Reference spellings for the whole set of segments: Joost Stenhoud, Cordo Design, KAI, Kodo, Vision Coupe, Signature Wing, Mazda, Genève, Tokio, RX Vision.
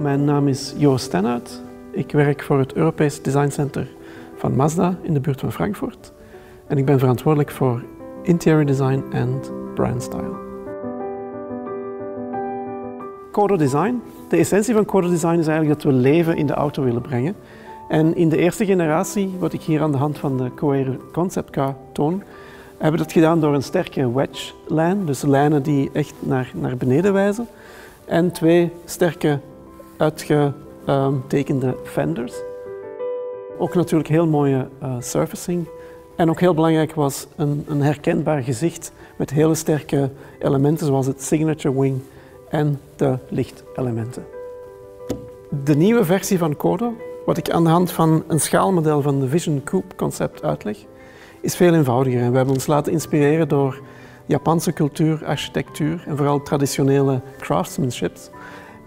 Mijn naam is Joost Stenhoud. Ik werk voor het Europees Designcenter van Mazda in de buurt van Frankfurt. En ik ben verantwoordelijk voor interior design en brand style. Cordo Design. De essentie van Cordo Design is eigenlijk dat we leven in de auto willen brengen. En in de eerste generatie, wat ik hier aan de hand van de Coherent Concept ga toon, hebben we dat gedaan door een sterke wedge-lijn, dus lijnen die echt naar beneden wijzen, en twee sterke uitgetekende fenders. Ook natuurlijk heel mooie surfacing. En ook heel belangrijk was een herkenbaar gezicht met hele sterke elementen zoals het Signature Wing en de lichtelementen. De nieuwe versie van Kodo, wat ik aan de hand van een schaalmodel van de Vision Coupe concept uitleg, is veel eenvoudiger. En we hebben ons laten inspireren door Japanse cultuur, architectuur en vooral traditionele craftsmanships.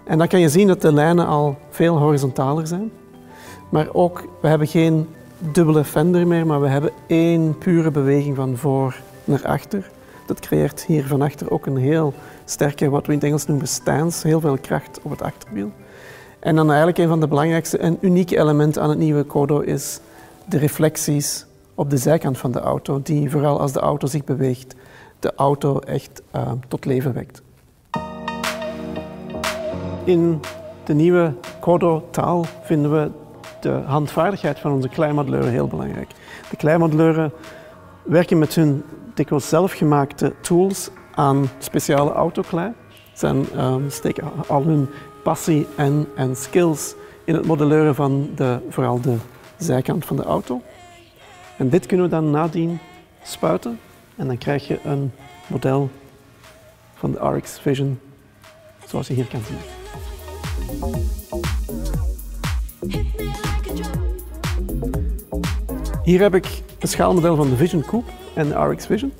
En dan kan je zien dat de lijnen al veel horizontaler zijn. Maar ook, we hebben geen dubbele fender meer, maar we hebben één pure beweging van voor naar achter. Dat creëert hier van achter ook een heel sterke, wat we in het Engels noemen stance, heel veel kracht op het achterwiel. En dan eigenlijk een van de belangrijkste en unieke elementen aan het nieuwe Kodo is de reflecties op de zijkant van de auto, die vooral als de auto zich beweegt, de auto echt tot leven wekt. In de nieuwe Kodo-taal vinden we de handvaardigheid van onze kleinmodelleuren heel belangrijk. De kleinmodelleuren werken met hun dikwijls zelfgemaakte tools aan speciale autoklei. Ze steken al hun passie en skills in het modelleuren van vooral de zijkant van de auto. En dit kunnen we dan nadien spuiten en dan krijg je een model van de RX Vision zoals je hier kan zien. Hier heb ik een schaalmodel van de Vision Coupe en de RX Vision.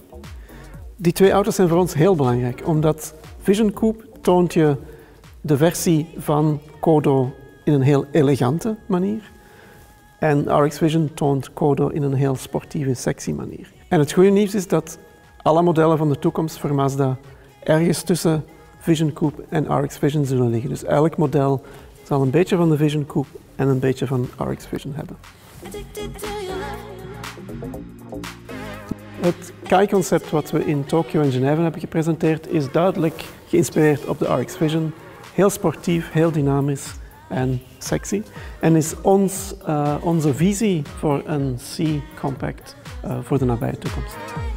Die twee auto's zijn voor ons heel belangrijk, omdat Vision Coupe toont je de versie van Kodo in een heel elegante manier. En RX Vision toont Kodo in een heel sportieve, sexy manier. En het goede nieuws is dat alle modellen van de toekomst voor Mazda ergens tussen Vision Coupe en RX Vision zullen liggen. Dus elk model zal een beetje van de Vision Coupe en een beetje van RX Vision hebben. Het KAI-concept wat we in Tokio en Genève hebben gepresenteerd is duidelijk geïnspireerd op de RX Vision. Heel sportief, heel dynamisch en sexy. En is onze visie voor een C-compact voor de nabije toekomst.